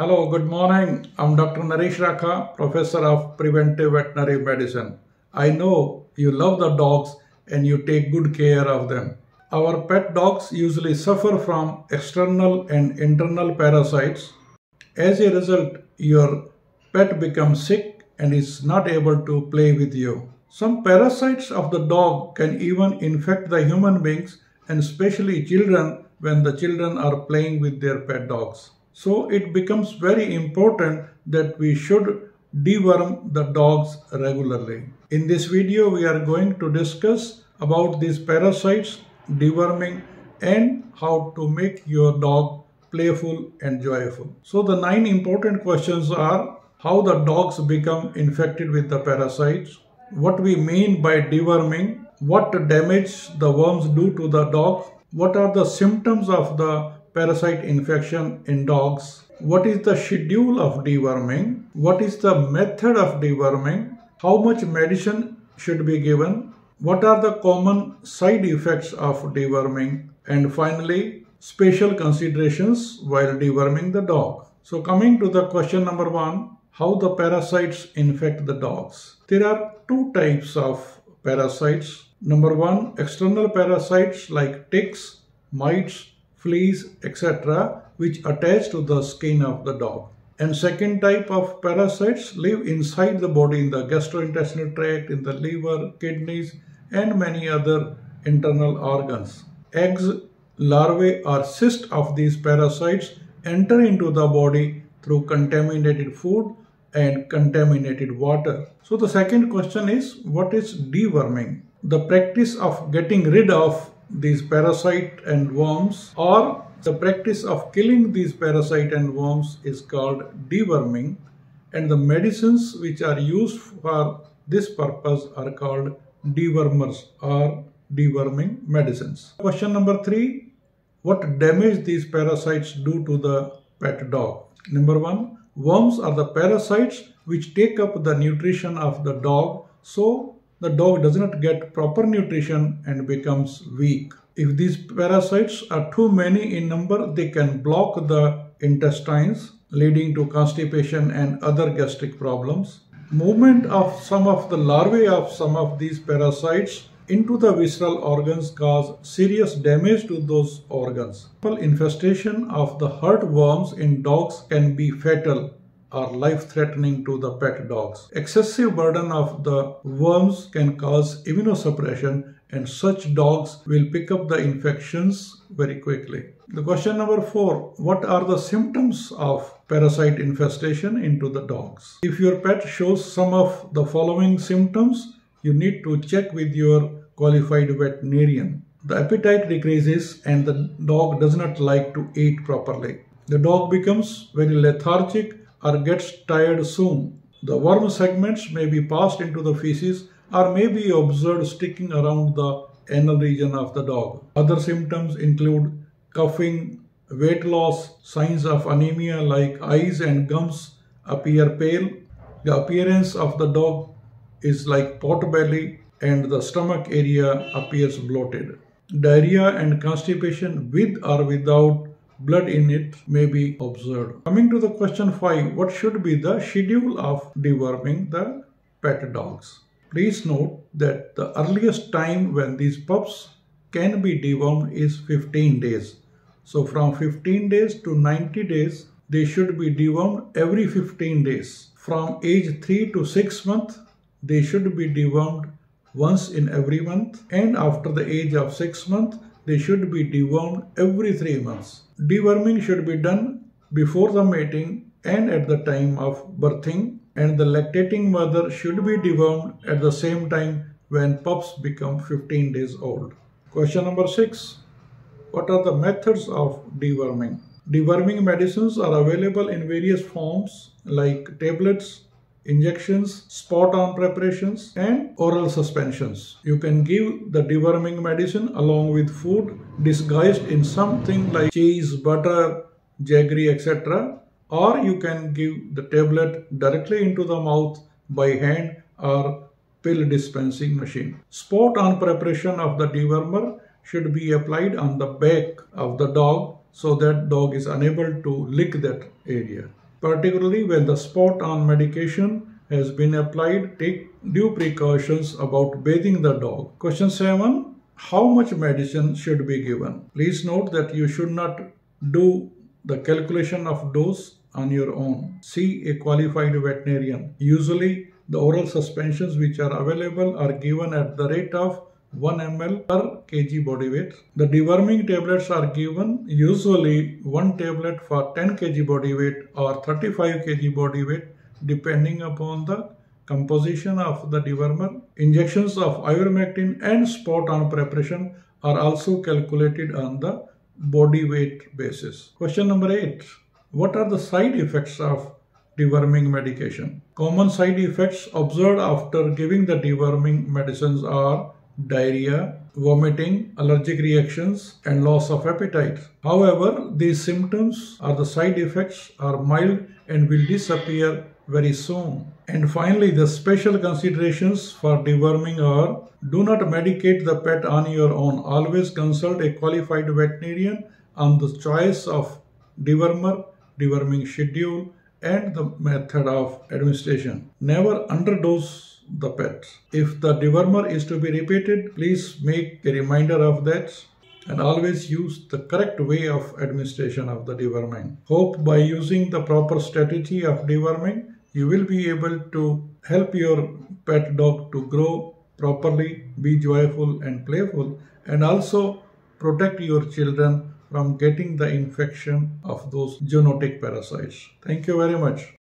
Hello, good morning. I'm Dr. Naresh Rakha, Professor of Preventive Veterinary Medicine. I know you love the dogs and you take good care of them. Our pet dogs usually suffer from external and internal parasites. As a result, your pet becomes sick and is not able to play with you. Some parasites of the dog can even infect the human beings and especially children when the children are playing with their pet dogs. So it becomes very important that we should deworm the dogs regularly. In this video, we are going to discuss about these parasites, deworming, and how to make your dog playful and joyful. So the 9 important questions are how the dogs become infected with the parasites, what we mean by deworming, what damage the worms do to the dog, what are the symptoms of the parasite infection in dogs, what is the schedule of deworming, what is the method of deworming, how much medicine should be given, what are the common side effects of deworming, and finally special considerations while deworming the dog. So coming to the question number 1, how the parasites infect the dogs. There are 2 types of parasites. Number 1, external parasites like ticks, mites, fleas, etc., which attach to the skin of the dog. And second type of parasites live inside the body, in the gastrointestinal tract, in the liver, kidneys, and many other internal organs. Eggs, larvae, or cysts of these parasites enter into the body through contaminated food and contaminated water. So the second question is, what is deworming? The practice of getting rid of these parasite and worms, or the practice of killing these parasite and worms, is called deworming, and the medicines which are used for this purpose are called dewormers or deworming medicines. Question number 3, what damage these parasites do to the pet dog? Number 1, worms are the parasites which take up the nutrition of the dog, so the dog does not get proper nutrition and becomes weak. If these parasites are too many in number, they can block the intestines, leading to constipation and other gastric problems. Movement of some of the larvae of some of these parasites into the visceral organs cause serious damage to those organs. Infestation of the heartworms in dogs can be fatal, are life-threatening to the pet dogs. Excessive burden of the worms can cause immunosuppression, and such dogs will pick up the infections very quickly. The question number 4, what are the symptoms of parasite infestation into the dogs? If your pet shows some of the following symptoms, you need to check with your qualified veterinarian. The appetite decreases and the dog does not like to eat properly. The dog becomes very lethargic or gets tired soon. The worm segments may be passed into the feces or may be observed sticking around the anal region of the dog. Other symptoms include coughing, weight loss, signs of anemia like eyes and gums appear pale, the appearance of the dog is like pot belly, and the stomach area appears bloated. Diarrhea and constipation with or without blood in it may be observed. Coming to the question 5, what should be the schedule of deworming the pet dogs? Please note that the earliest time when these pups can be dewormed is 15 days. So from 15 days to 90 days, they should be dewormed every 15 days. From age 3 to 6 months, they should be dewormed once in every month, and after the age of 6 months, they should be dewormed every 3 months. Deworming should be done before the mating and at the time of birthing, and the lactating mother should be dewormed at the same time when pups become 15 days old. Question number 6, what are the methods of deworming? Deworming medicines are available in various forms like tablets, injections, spot-on preparations, and oral suspensions. You can give the deworming medicine along with food disguised in something like cheese, butter, jaggery, etc., or you can give the tablet directly into the mouth by hand or pill dispensing machine. Spot-on preparation of the dewormer should be applied on the back of the dog so that dog is unable to lick that area. particularly when the spot on medication has been applied. Take due precautions about bathing the dog. Question 7. How much medicine should be given? Please note that you should not do the calculation of dose on your own. See a qualified veterinarian. Usually, the oral suspensions which are available are given at the rate of 1 ml per kg body weight. The deworming tablets are given usually 1 tablet for 10 kg body weight or 35 kg body weight depending upon the composition of the dewormer. Injections of ivermectin and spot on preparation are also calculated on the body weight basis. Question number 8. What are the side effects of deworming medication? Common side effects observed after giving the deworming medicines are diarrhea, vomiting, allergic reactions, and loss of appetite. However, these symptoms or the side effects are mild and will disappear very soon. And finally, the special considerations for deworming are: do not medicate the pet on your own. Always consult a qualified veterinarian on the choice of dewormer, deworming schedule, and the method of administration. Never underdose the pet. If the dewormer is to be repeated, please make a reminder of that and always use the correct way of administration of the deworming. Hope by using the proper strategy of deworming, you will be able to help your pet dog to grow properly, be joyful and playful, and also protect your children from getting the infection of those zoonotic parasites. Thank you very much.